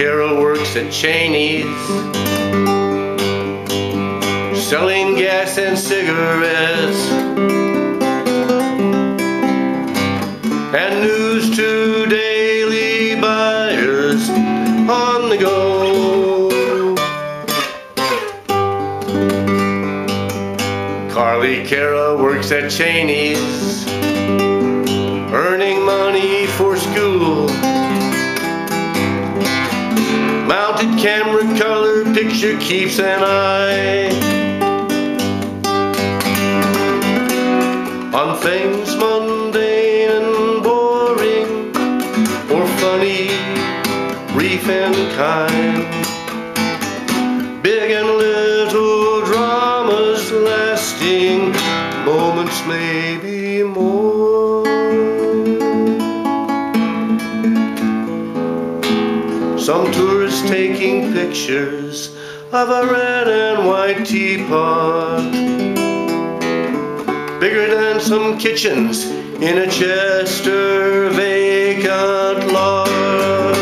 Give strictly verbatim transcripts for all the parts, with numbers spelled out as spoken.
Carol works at Chaney's, selling gas and cigarettes, and news to daily buyers on the go. Carly Carol works at Chaney's, earning money for school. Mounted camera color picture keeps an eye on things mundane and boring, or funny, brief and kind. Big and little dramas lasting moments, maybe more. Some tourists taking pictures of a red and white teapot, bigger than some kitchens in a Chester vacant lot.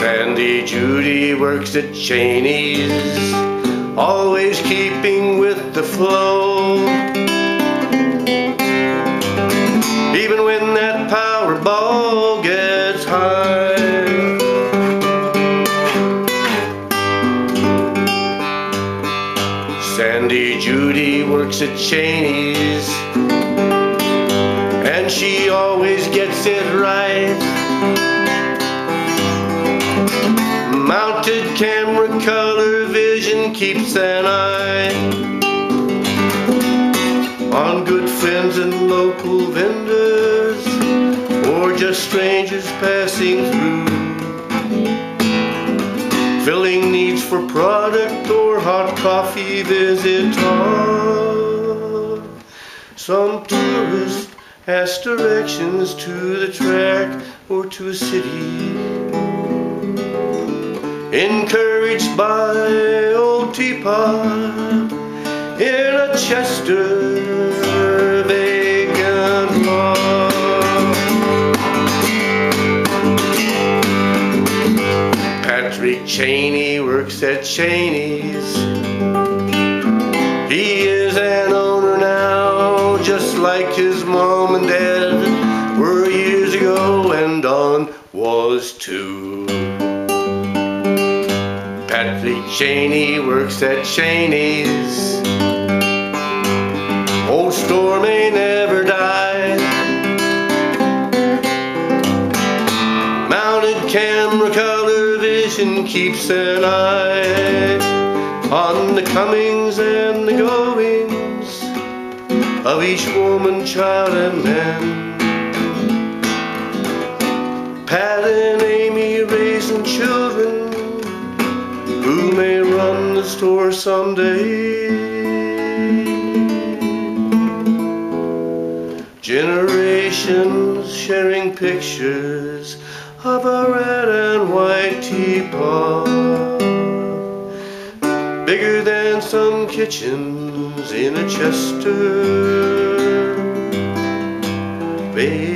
Sandy, Judy works at Chaney's, always keeping with the flow, even when that Powerball gets high. Sandy, Judy works at Chaney's, and she always gets it right. Mounted camera color vision keeps an eye on good friends and local vendors, or just strangers passing through, filling needs for product or hot coffee visitor. Some tourist asks directions to the track or to a city, encouraged by old teapot in a Chester vacant lot. Patrick Chaney works at Chaney's. He is an owner now, just like his mom and dad were years ago, and Don was too. Patrick Chaney works at Chaney's. Old store may never die. Mounted camera color vision keeps an eye on the comings and the goings of each woman, child, and man. Pat and Amy raising children who may run the store someday. Generations sharing pictures of a red and white teapot, bigger than some kitchens in a Chester.